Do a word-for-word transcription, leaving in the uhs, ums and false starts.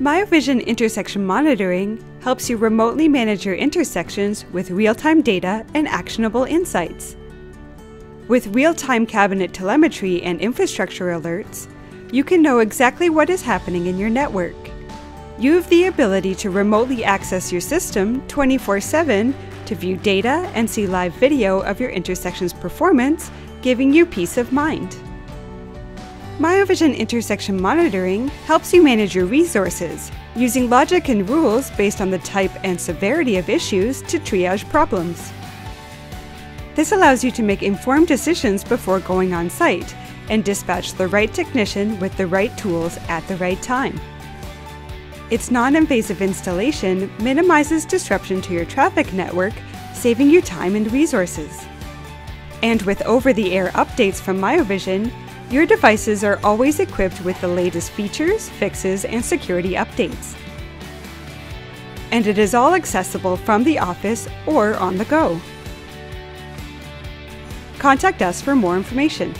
Miovision intersection monitoring helps you remotely manage your intersections with real-time data and actionable insights. With real-time cabinet telemetry and infrastructure alerts, you can know exactly what is happening in your network. You have the ability to remotely access your system twenty-four seven to view data and see live video of your intersection's performance, giving you peace of mind. Miovision intersection monitoring helps you manage your resources, using logic and rules based on the type and severity of issues to triage problems. This allows you to make informed decisions before going on site and dispatch the right technician with the right tools at the right time. Its non-invasive installation minimizes disruption to your traffic network, saving you time and resources. And with over-the-air updates from Miovision, your devices are always equipped with the latest features, fixes, and security updates. And it is all accessible from the office or on the go. Contact us for more information.